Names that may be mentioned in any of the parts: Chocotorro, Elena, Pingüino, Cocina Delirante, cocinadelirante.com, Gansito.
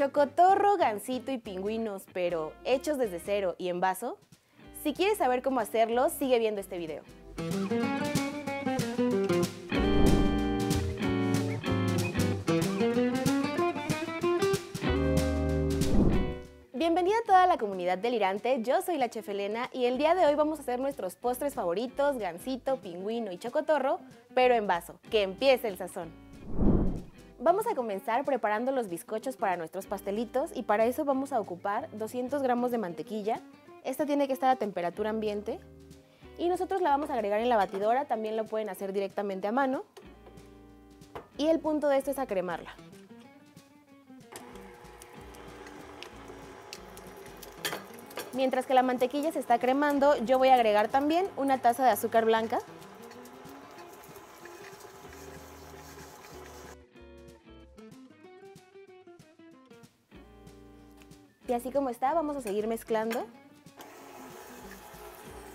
Chocotorro, Gansito y pingüinos, pero hechos desde cero y en vaso. Si quieres saber cómo hacerlo, sigue viendo este video. Bienvenida a toda la comunidad delirante, yo soy la chef Elena y el día de hoy vamos a hacer nuestros postres favoritos, gansito, pingüino y chocotorro, pero en vaso. ¡Que empiece el sazón! Vamos a comenzar preparando los bizcochos para nuestros pastelitos y para eso vamos a ocupar 200 gramos de mantequilla. Esta tiene que estar a temperatura ambiente y nosotros la vamos a agregar en la batidora, también lo pueden hacer directamente a mano. Y el punto de esto es a cremarla. Mientras que la mantequilla se está cremando, yo voy a agregar también una taza de azúcar blanca. Y así como está, vamos a seguir mezclando.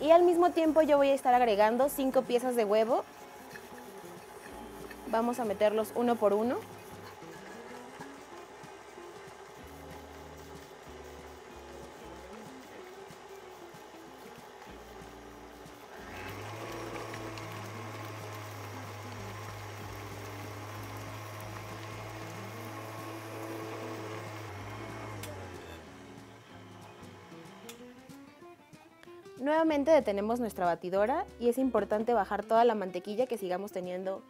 Y al mismo tiempo yo voy a estar agregando 5 piezas de huevo. Vamos a meterlos uno por uno. Nuevamente detenemos nuestra batidora y es importante bajar toda la mantequilla que sigamos teniendo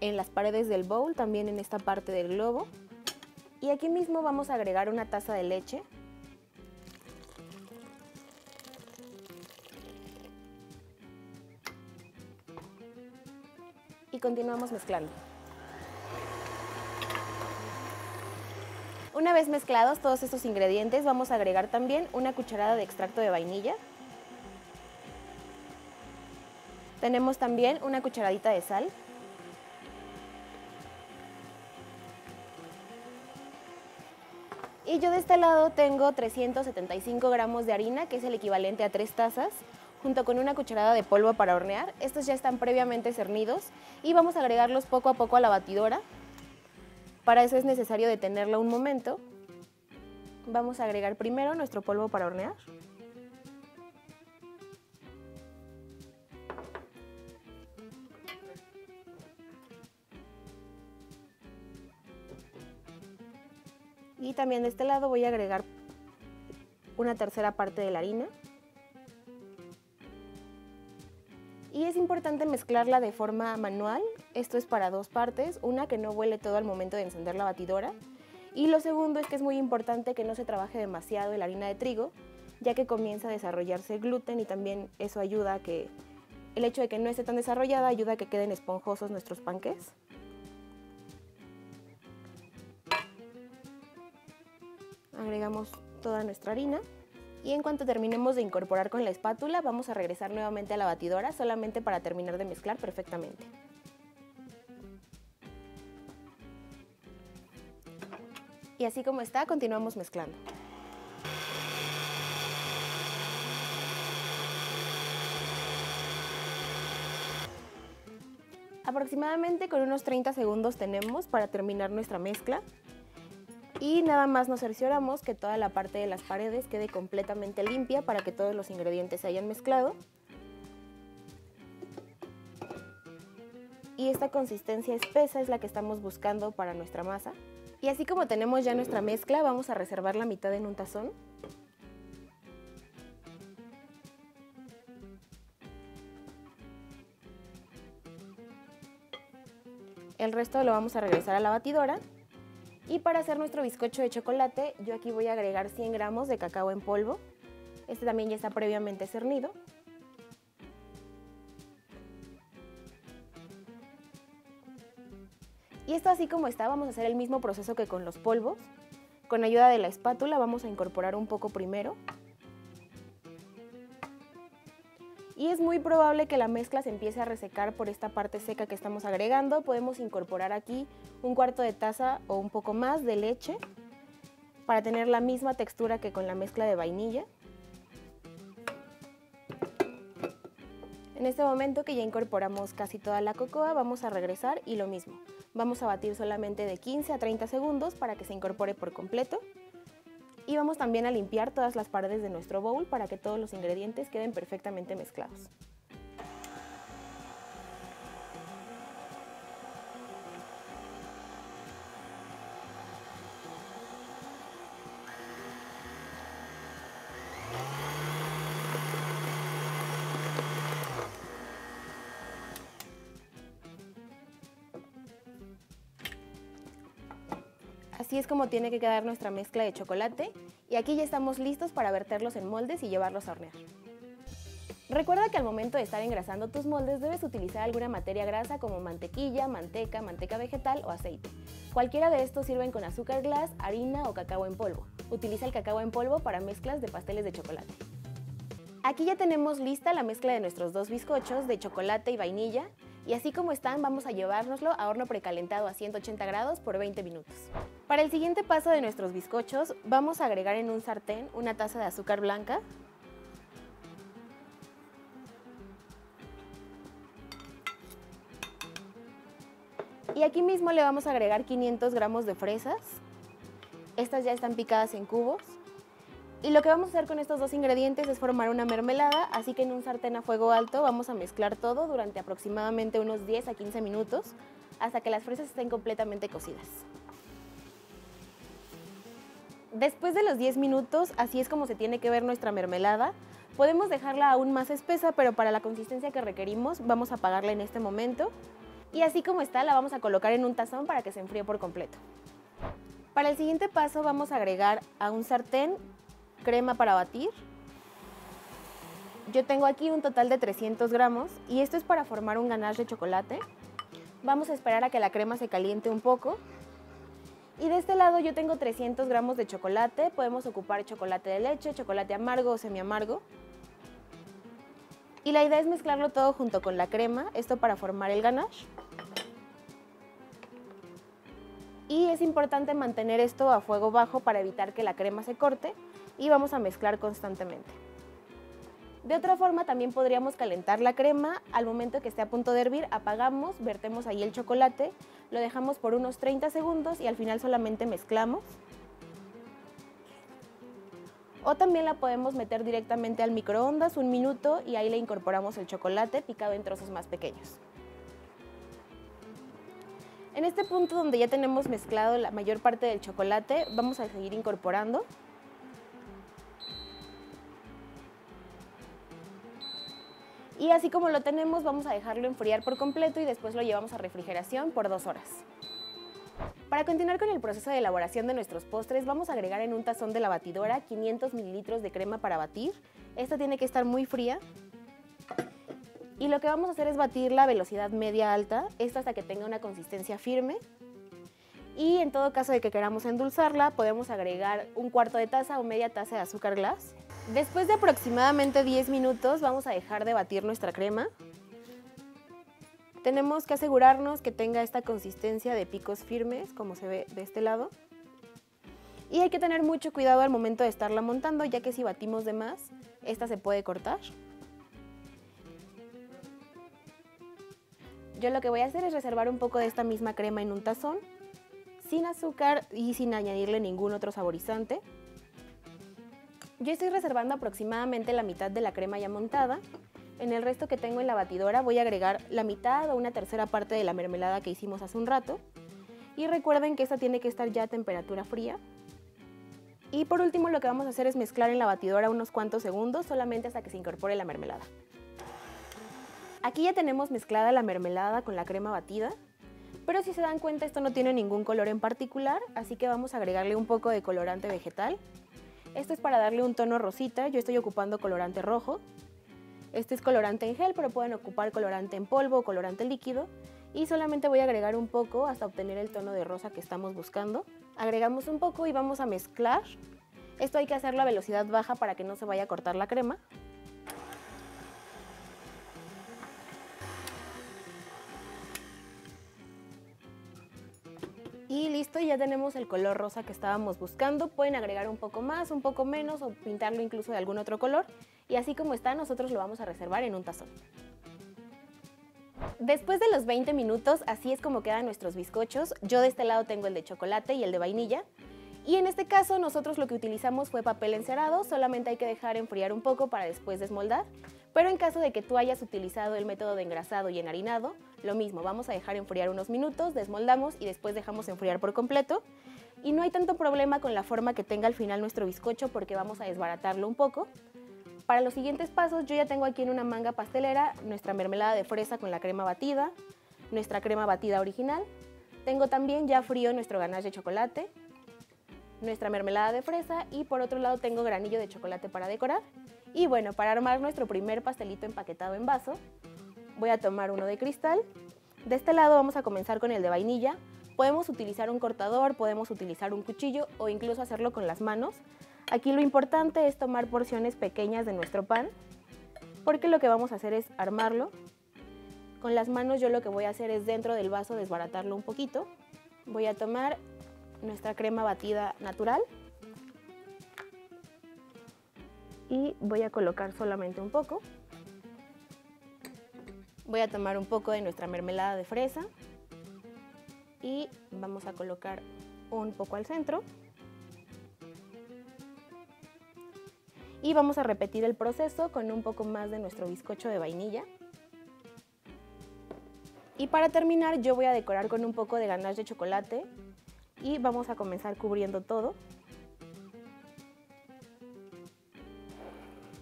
en las paredes del bowl, también en esta parte del globo. Y aquí mismo vamos a agregar una taza de leche. Y continuamos mezclando. Una vez mezclados todos estos ingredientes, vamos a agregar también una cucharada de extracto de vainilla. Tenemos también una cucharadita de sal. Y yo de este lado tengo 375 gramos de harina, que es el equivalente a 3 tazas, junto con una cucharada de polvo para hornear. Estos ya están previamente cernidos y vamos a agregarlos poco a poco a la batidora. Para eso es necesario detenerla un momento. Vamos a agregar primero nuestro polvo para hornear. Y también de este lado voy a agregar una tercera parte de la harina. Y es importante mezclarla de forma manual. Esto es para dos partes. Una, que no vuele todo al momento de encender la batidora. Y lo segundo es que es muy importante que no se trabaje demasiado la harina de trigo, ya que comienza a desarrollarse el gluten y también eso ayuda a que, el hecho de que no esté tan desarrollada, ayuda a que queden esponjosos nuestros panqués. Agregamos toda nuestra harina y en cuanto terminemos de incorporar con la espátula vamos a regresar nuevamente a la batidora solamente para terminar de mezclar perfectamente. Y así como está, continuamos mezclando. Aproximadamente con unos 30 segundos tenemos para terminar nuestra mezcla. Y nada más nos cercioramos que toda la parte de las paredes quede completamente limpia para que todos los ingredientes se hayan mezclado. Y esta consistencia espesa es la que estamos buscando para nuestra masa. Y así como tenemos ya nuestra mezcla, vamos a reservar la mitad en un tazón. El resto lo vamos a regresar a la batidora. Y para hacer nuestro bizcocho de chocolate, yo aquí voy a agregar 100 gramos de cacao en polvo. Este también ya está previamente cernido. Y esto así como está, vamos a hacer el mismo proceso que con los polvos. Con ayuda de la espátula vamos a incorporar un poco primero. Y es muy probable que la mezcla se empiece a resecar por esta parte seca que estamos agregando. Podemos incorporar aquí un cuarto de taza o un poco más de leche para tener la misma textura que con la mezcla de vainilla. En este momento que ya incorporamos casi toda la cocoa, vamos a regresar y lo mismo. Vamos a batir solamente de 15 a 30 segundos para que se incorpore por completo. Y vamos también a limpiar todas las paredes de nuestro bowl para que todos los ingredientes queden perfectamente mezclados. Así es como tiene que quedar nuestra mezcla de chocolate y aquí ya estamos listos para verterlos en moldes y llevarlos a hornear. Recuerda que al momento de estar engrasando tus moldes debes utilizar alguna materia grasa como mantequilla, manteca, manteca vegetal o aceite. Cualquiera de estos sirven con azúcar glass, harina o cacao en polvo. Utiliza el cacao en polvo para mezclas de pasteles de chocolate. Aquí ya tenemos lista la mezcla de nuestros dos bizcochos de chocolate y vainilla. Y así como están, vamos a llevárnoslo a horno precalentado a 180 grados por 20 minutos. Para el siguiente paso de nuestros bizcochos, vamos a agregar en un sartén una taza de azúcar blanca, y aquí mismo le vamos a agregar 500 gramos de fresas. Estas ya están picadas en cubos. Y lo que vamos a hacer con estos dos ingredientes es formar una mermelada, así que en un sartén a fuego alto vamos a mezclar todo durante aproximadamente unos 10 a 15 minutos hasta que las fresas estén completamente cocidas. Después de los 10 minutos, así es como se tiene que ver nuestra mermelada. Podemos dejarla aún más espesa, pero para la consistencia que requerimos vamos a apagarla en este momento. Y así como está, la vamos a colocar en un tazón para que se enfríe por completo. Para el siguiente paso vamos a agregar a un sartén crema para batir. Yo tengo aquí un total de 300 gramos y esto es para formar un ganache de chocolate. Vamos a esperar a que la crema se caliente un poco. Y de este lado yo tengo 300 gramos de chocolate. Podemos ocupar chocolate de leche, chocolate amargo o semiamargo. Y la idea es mezclarlo todo junto con la crema, esto para formar el ganache. Y es importante mantener esto a fuego bajo para evitar que la crema se corte y vamos a mezclar constantemente. De otra forma también podríamos calentar la crema, al momento que esté a punto de hervir apagamos, vertemos ahí el chocolate, lo dejamos por unos 30 segundos y al final solamente mezclamos. O también la podemos meter directamente al microondas un minuto y ahí le incorporamos el chocolate picado en trozos más pequeños. En este punto donde ya tenemos mezclado la mayor parte del chocolate, vamos a seguir incorporando. Y así como lo tenemos, vamos a dejarlo enfriar por completo y después lo llevamos a refrigeración por 2 horas. Para continuar con el proceso de elaboración de nuestros postres, vamos a agregar en un tazón de la batidora 500 mililitros de crema para batir. Esta tiene que estar muy fría. Y lo que vamos a hacer es batirla a velocidad media-alta, esto hasta que tenga una consistencia firme. Y en todo caso de que queramos endulzarla, podemos agregar un cuarto de taza o media taza de azúcar glass. Después de aproximadamente 10 minutos, vamos a dejar de batir nuestra crema. Tenemos que asegurarnos que tenga esta consistencia de picos firmes, como se ve de este lado. Y hay que tener mucho cuidado al momento de estarla montando, ya que si batimos de más, esta se puede cortar. Yo lo que voy a hacer es reservar un poco de esta misma crema en un tazón, sin azúcar y sin añadirle ningún otro saborizante. Yo estoy reservando aproximadamente la mitad de la crema ya montada. En el resto que tengo en la batidora voy a agregar la mitad o una tercera parte de la mermelada que hicimos hace un rato. Y recuerden que esta tiene que estar ya a temperatura fría. Y por último lo que vamos a hacer es mezclar en la batidora unos cuantos segundos, solamente hasta que se incorpore la mermelada. Aquí ya tenemos mezclada la mermelada con la crema batida, pero si se dan cuenta esto no tiene ningún color en particular, así que vamos a agregarle un poco de colorante vegetal. Esto es para darle un tono rosita, yo estoy ocupando colorante rojo. Este es colorante en gel, pero pueden ocupar colorante en polvo o colorante líquido. Y solamente voy a agregar un poco hasta obtener el tono de rosa que estamos buscando. Agregamos un poco y vamos a mezclar. Esto hay que hacerlo a velocidad baja para que no se vaya a cortar la crema. Y listo, ya tenemos el color rosa que estábamos buscando. Pueden agregar un poco más, un poco menos o pintarlo incluso de algún otro color. Y así como está, nosotros lo vamos a reservar en un tazón. Después de los 20 minutos, así es como quedan nuestros bizcochos. Yo de este lado tengo el de chocolate y el de vainilla. Y en este caso nosotros lo que utilizamos fue papel encerado, solamente hay que dejar enfriar un poco para después desmoldar. Pero en caso de que tú hayas utilizado el método de engrasado y enharinado, lo mismo, vamos a dejar enfriar unos minutos, desmoldamos y después dejamos enfriar por completo. Y no hay tanto problema con la forma que tenga al final nuestro bizcocho porque vamos a desbaratarlo un poco. Para los siguientes pasos yo ya tengo aquí en una manga pastelera nuestra mermelada de fresa con la crema batida, nuestra crema batida original. Tengo también ya frío nuestro ganache de chocolate, nuestra mermelada de fresa y por otro lado tengo granillo de chocolate para decorar. Y bueno, para armar nuestro primer pastelito empaquetado en vaso, voy a tomar uno de cristal. De este lado vamos a comenzar con el de vainilla. Podemos utilizar un cortador, podemos utilizar un cuchillo o incluso hacerlo con las manos. Aquí lo importante es tomar porciones pequeñas de nuestro pan, porque lo que vamos a hacer es armarlo. Con las manos yo lo que voy a hacer es dentro del vaso desbaratarlo un poquito. Voy a tomar nuestra crema batida natural y voy a colocar solamente un poco. Voy a tomar un poco de nuestra mermelada de fresa y vamos a colocar un poco al centro. Y vamos a repetir el proceso con un poco más de nuestro bizcocho de vainilla. Y para terminar yo voy a decorar con un poco de ganache de chocolate y vamos a comenzar cubriendo todo.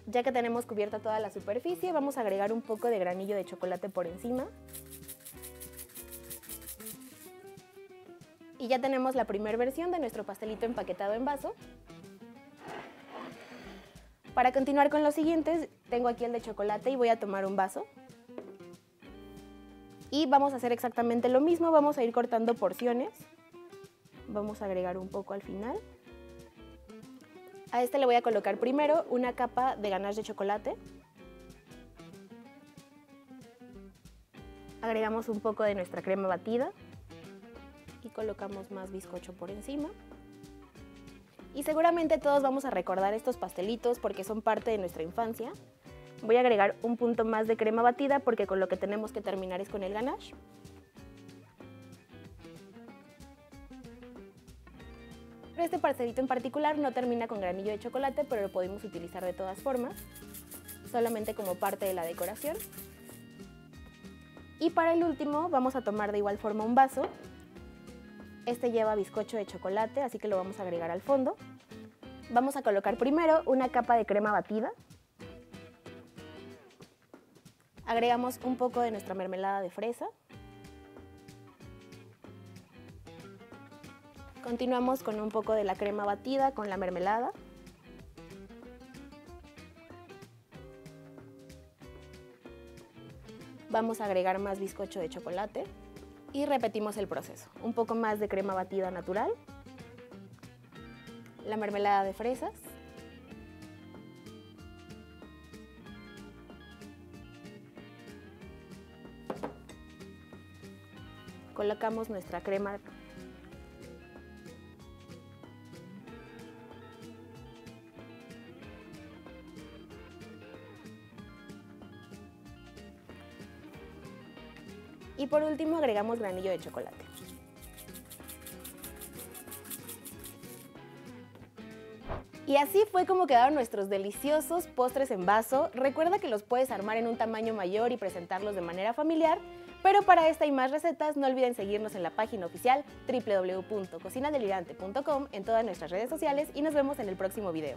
Ya que tenemos cubierta toda la superficie, vamos a agregar un poco de granillo de chocolate por encima. Y ya tenemos la primera versión de nuestro pastelito empaquetado en vaso. Para continuar con los siguientes, tengo aquí el de chocolate y voy a tomar un vaso. Y vamos a hacer exactamente lo mismo, vamos a ir cortando porciones. Vamos a agregar un poco al final. A este le voy a colocar primero una capa de ganache de chocolate. Agregamos un poco de nuestra crema batida y colocamos más bizcocho por encima. Y seguramente todos vamos a recordar estos pastelitos porque son parte de nuestra infancia. Voy a agregar un punto más de crema batida porque con lo que tenemos que terminar es con el ganache. Este pastelito en particular no termina con granillo de chocolate, pero lo podemos utilizar de todas formas, solamente como parte de la decoración. Y para el último vamos a tomar de igual forma un vaso. Este lleva bizcocho de chocolate, así que lo vamos a agregar al fondo. Vamos a colocar primero una capa de crema batida. Agregamos un poco de nuestra mermelada de fresa. Continuamos con un poco de la crema batida con la mermelada. Vamos a agregar más bizcocho de chocolate y repetimos el proceso. Un poco más de crema batida natural, la mermelada de fresas . Colocamos nuestra crema . Y por último agregamos granillo de chocolate. Y así fue como quedaron nuestros deliciosos postres en vaso. Recuerda que los puedes armar en un tamaño mayor y presentarlos de manera familiar, pero para esta y más recetas no olviden seguirnos en la página oficial www.cocinadelirante.com en todas nuestras redes sociales y nos vemos en el próximo video.